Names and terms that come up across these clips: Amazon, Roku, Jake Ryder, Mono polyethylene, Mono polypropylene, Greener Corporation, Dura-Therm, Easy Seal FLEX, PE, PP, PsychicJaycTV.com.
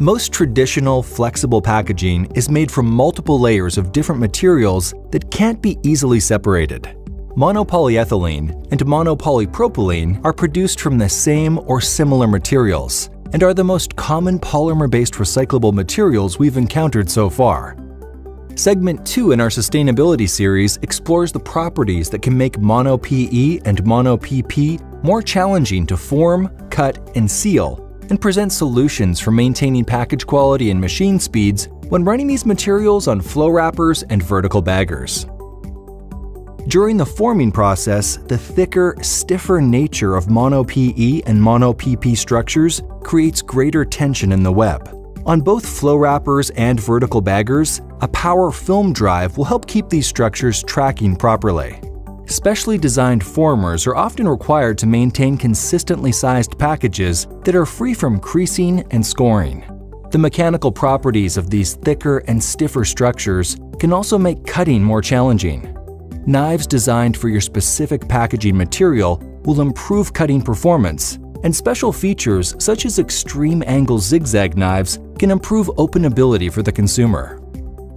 Most traditional, flexible packaging is made from multiple layers of different materials that can't be easily separated. Mono polyethylene and mono polypropylene are produced from the same or similar materials and are the most common polymer-based recyclable materials we've encountered so far. Segment 2 in our sustainability series explores the properties that can make mono PE and mono PP more challenging to form, cut, and seal, and present solutions for maintaining package quality and machine speeds when running these materials on flow wrappers and vertical baggers. During the forming process, the thicker, stiffer nature of mono PE and mono PP structures creates greater tension in the web. On both flow wrappers and vertical baggers, a power film drive will help keep these structures tracking properly. Specially designed formers are often required to maintain consistently sized packages that are free from creasing and scoring. The mechanical properties of these thicker and stiffer structures can also make cutting more challenging. Knives designed for your specific packaging material will improve cutting performance, and special features such as extreme angle zigzag knives can improve openability for the consumer.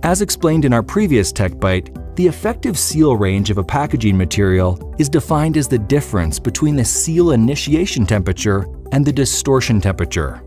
As explained in our previous Tech Bite, the effective seal range of a packaging material is defined as the difference between the seal initiation temperature and the distortion temperature.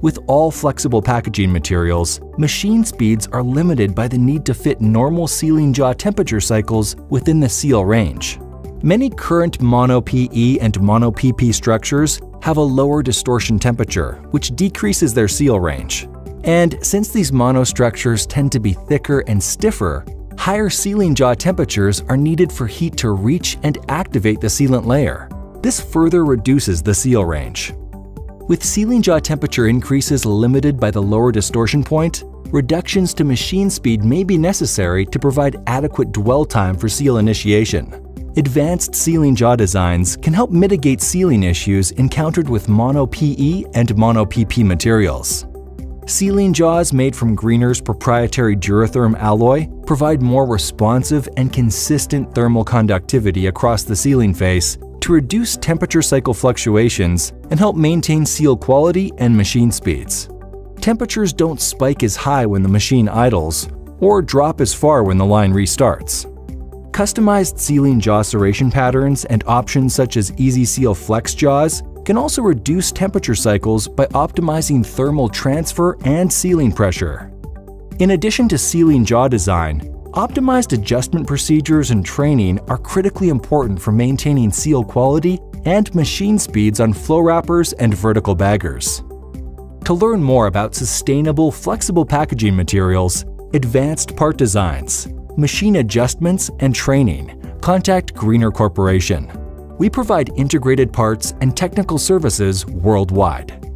With all flexible packaging materials, machine speeds are limited by the need to fit normal sealing jaw temperature cycles within the seal range. Many current mono PE and mono PP structures have a lower distortion temperature, which decreases their seal range. And since these mono structures tend to be thicker and stiffer, higher sealing jaw temperatures are needed for heat to reach and activate the sealant layer. This further reduces the seal range. With sealing jaw temperature increases limited by the lower distortion point, reductions to machine speed may be necessary to provide adequate dwell time for seal initiation. Advanced sealing jaw designs can help mitigate sealing issues encountered with mono PE and mono PP materials. Sealing jaws made from Greener's proprietary Dura-Therm alloy provide more responsive and consistent thermal conductivity across the sealing face, to reduce temperature cycle fluctuations and help maintain seal quality and machine speeds. Temperatures don't spike as high when the machine idles or drop as far when the line restarts. Customized sealing jaw serration patterns and options such as Easy Seal FLEX jaws can also reduce temperature cycles by optimizing thermal transfer and sealing pressure. In addition to sealing jaw design, optimized adjustment procedures and training are critically important for maintaining seal quality and machine speeds on flow wrappers and vertical baggers. To learn more about sustainable, flexible packaging materials, advanced part designs, machine adjustments, and training, contact Greener Corporation. We provide integrated parts and technical services worldwide.